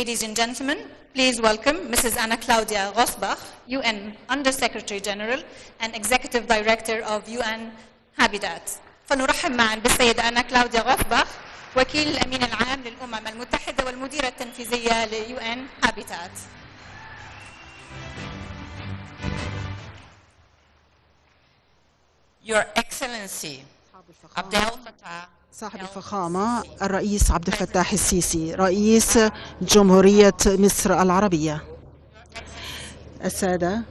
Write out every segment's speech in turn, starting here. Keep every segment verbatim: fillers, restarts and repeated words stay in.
Ladies and gentlemen, please welcome Missus Anacláudia Rossbach, U N Undersecretary General and Executive Director of U N Habitat. فنرحب معا بالسيدة أناكلاوديا غوتسباخ وكيل الأمين العام للأمم المتحدة والمديرة التنفيذية ل يو إن Habitat. Your Excellency, Abdel Fattah. صاحب الفخامة الرئيس عبد الفتاح السيسي رئيس جمهورية مصر العربية، السادة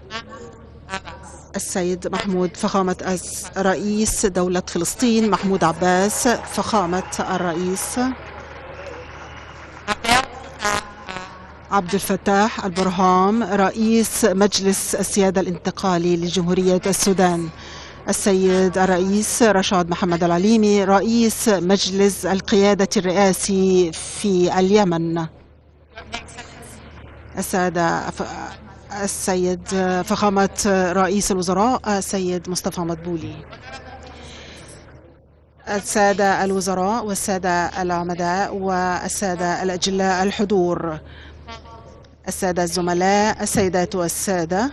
السيد محمود فخامة رئيس دولة فلسطين محمود عباس، فخامة الرئيس عبد الفتاح البرهام رئيس مجلس السيادة الانتقالي لجمهورية السودان، السيد الرئيس رشاد محمد العليمي رئيس مجلس القيادة الرئاسي في اليمن، السادة السيد فخامة رئيس الوزراء السيد مصطفى مدبولي، السادة الوزراء والسادة العمداء والسادة الأجلاء الحضور، السادة الزملاء، السيدات والسادة،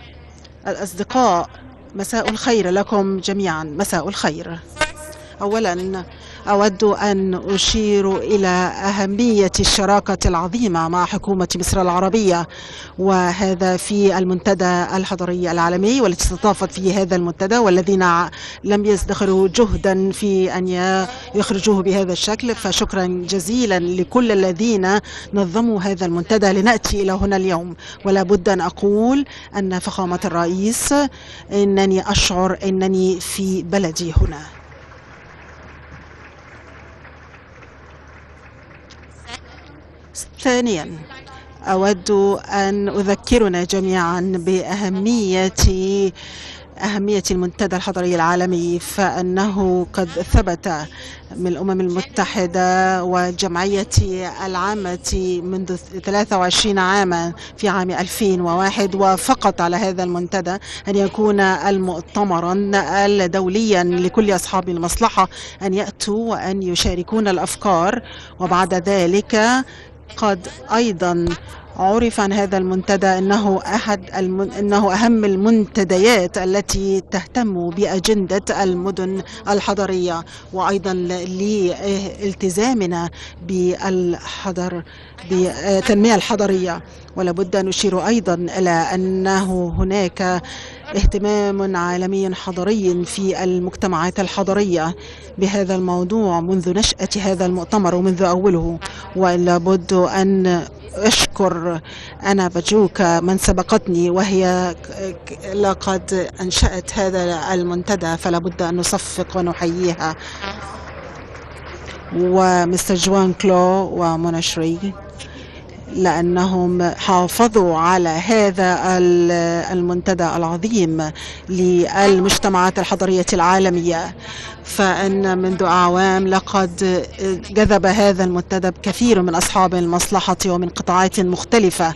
الأصدقاء، مساء الخير لكم جميعا، مساء الخير. أولا أود أن أشير إلى أهمية الشراكة العظيمة مع حكومة مصر العربية، وهذا في المنتدى الحضري العالمي والتي استضافت فيه هذا المنتدى، والذين لم يزدخروا جهدا في أن يخرجوه بهذا الشكل، فشكرا جزيلا لكل الذين نظموا هذا المنتدى لنأتي إلى هنا اليوم. ولا بد أن أقول أن فخامة الرئيس إنني أشعر أنني في بلدي هنا. ثانيا أود أن أذكرنا جميعا بأهمية أهمية المنتدى الحضري العالمي، فأنه قد ثبت من الأمم المتحدة والجمعية العامة منذ ثلاثة وعشرين عاما في عام ألفين وواحد وفقط على هذا المنتدى أن يكون المؤتمرا الدوليا لكل أصحاب المصلحة أن يأتوا وأن يشاركون الأفكار. وبعد ذلك قد أيضا عرف عن هذا المنتدى أنه أحد المن... أنه أهم المنتديات التي تهتم بأجندة المدن الحضرية، وأيضا لالتزامنا بالحضر بالتنمية الحضرية. ولابد أن نشير أيضا إلى أنه هناك اهتمام عالمي حضري في المجتمعات الحضرية بهذا الموضوع منذ نشأة هذا المؤتمر ومنذ أوله. ولابد أن أشكر أنا بجوك من سبقتني وهي لقد أنشأت هذا المنتدى، فلا بد أن نصفق ونحييها، ومستر جوان كلو ومنشري لأنهم حافظوا على هذا المنتدى العظيم للمجتمعات الحضرية العالمية، فإن منذ أعوام لقد جذب هذا المنتدى كثير من أصحاب المصلحة ومن قطاعات مختلفة،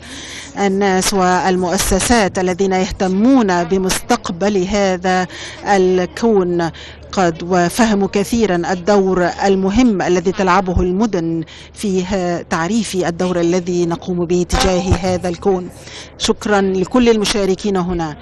الناس والمؤسسات الذين يهتمون بمستقبل هذا الكون قد وفهموا كثيرا الدور المهم الذي تلعبه المدن في تعريف الدور الذي نقوم به تجاه هذا الكون. شكرا لكل المشاركين هنا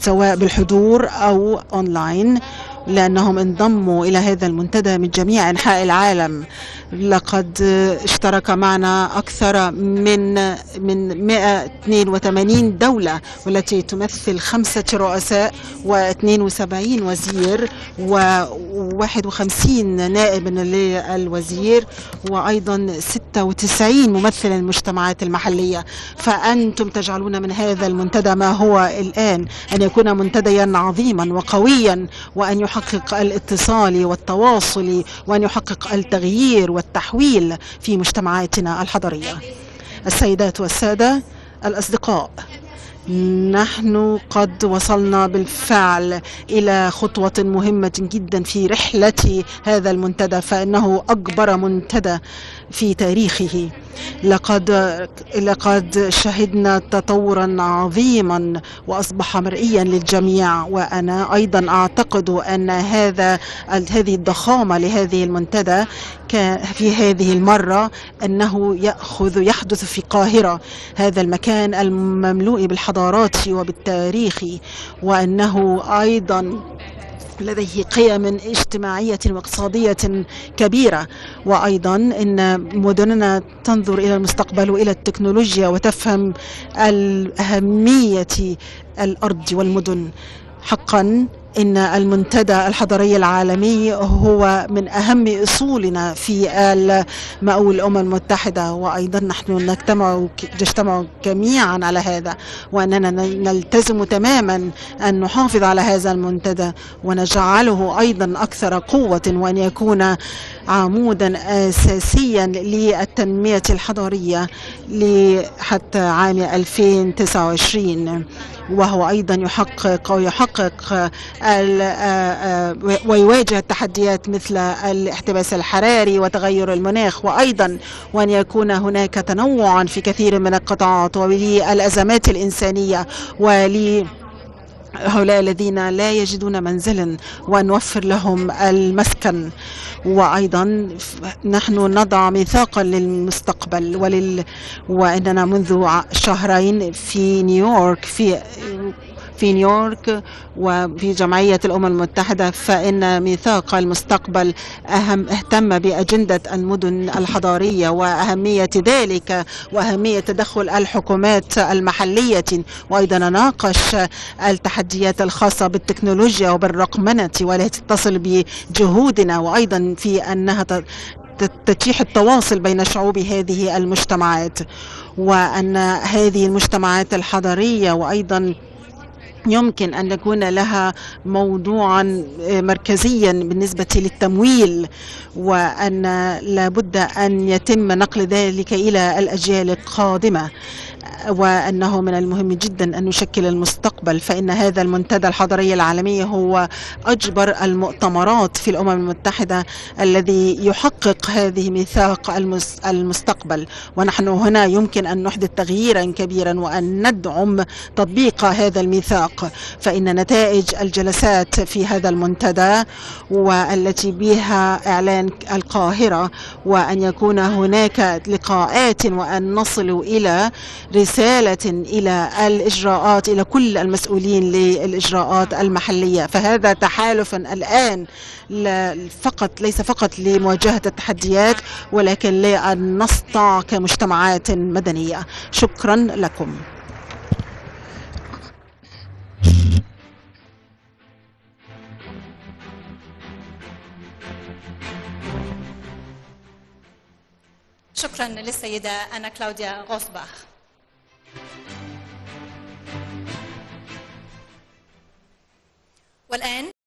سواء بالحضور أو أونلاين لأنهم انضموا إلى هذا المنتدى من جميع أنحاء العالم. لقد اشترك معنا أكثر من من مئة واثنين وثمانين دولة والتي تمثل خمسة رؤساء واثنين وسبعين وزير وواحد وخمسين نائب للوزير وأيضا ستة وتسعين ممثلا للمجتمعات المحلية. فأنتم تجعلون من هذا المنتدى ما هو الآن، أن يكون منتديا عظيما وقويا، وأن يحقق الاتصال والتواصل، وأن يحقق التغيير والتحويل في مجتمعاتنا الحضرية. السيدات والسادة الأصدقاء، نحن قد وصلنا بالفعل إلى خطوة مهمة جدا في رحلة هذا المنتدى، فإنه أكبر منتدى في تاريخه. لقد لقد شهدنا تطورا عظيما وأصبح مرئيا للجميع، وأنا أيضا أعتقد أن هذا هذه الضخامة لهذه المنتدى في هذه المرة أنه يأخذ يحدث في القاهرة، هذا المكان المملوء بالحضارات وبالتاريخ، وأنه أيضا لديه قيم اجتماعية واقتصادية كبيرة، وأيضا إن مدننا تنظر إلى المستقبل وإلى التكنولوجيا وتفهم أهمية الأرض والمدن. حقا إن المنتدى الحضري العالمي هو من أهم أصولنا في مأول الأمم المتحدة، وأيضا نحن نجتمع نجتمع جميعا على هذا، وأننا نلتزم تماما أن نحافظ على هذا المنتدى ونجعله أيضا أكثر قوة، وأن يكون عمودا أساسيا للتنمية الحضرية حتى عام ألفين وتسعة وعشرين، وهو أيضا يحقق ويحقق ويواجه التحديات مثل الاحتباس الحراري وتغير المناخ، وأيضا وأن يكون هناك تنوعا في كثير من القطاعات وللأزمات الإنسانية ول هؤلاء الذين لا يجدون منزلا، وأن نوفر لهم المسكن. وأيضا نحن نضع ميثاقا للمستقبل ولل... وأننا منذ شهرين في نيويورك في في نيويورك وفي جمعية الأمم المتحدة، فإن ميثاق المستقبل أهم اهتم بأجندة المدن الحضارية وأهمية ذلك وأهمية تدخل الحكومات المحلية، وأيضا ناقش التحديات الخاصة بالتكنولوجيا وبالرقمنة والتي تتصل بجهودنا، وأيضا في أنها تتيح التواصل بين شعوب هذه المجتمعات، وأن هذه المجتمعات الحضرية وأيضا يمكن أن يكون لها موضوعا مركزيا بالنسبة للتمويل، وأن لابد أن يتم نقل ذلك إلى الأجيال القادمة، وأنه من المهم جدا أن نشكل المستقبل. فإن هذا المنتدى الحضري العالمي هو أجبر المؤتمرات في الأمم المتحدة الذي يحقق هذه ميثاق المستقبل، ونحن هنا يمكن أن نحدث تغييرا كبيرا وأن ندعم تطبيق هذا الميثاق. فإن نتائج الجلسات في هذا المنتدى والتي بها إعلان القاهرة، وأن يكون هناك لقاءات وأن نصل إلى رسالة إلى الإجراءات إلى كل المسؤولين للإجراءات المحلية، فهذا تحالف الآن فقط ليس فقط لمواجهة التحديات ولكن لأن نسعى كمجتمعات مدنية. شكرا لكم. شكرا للسيدة أنا كلاوديا غوتسباخ. والآن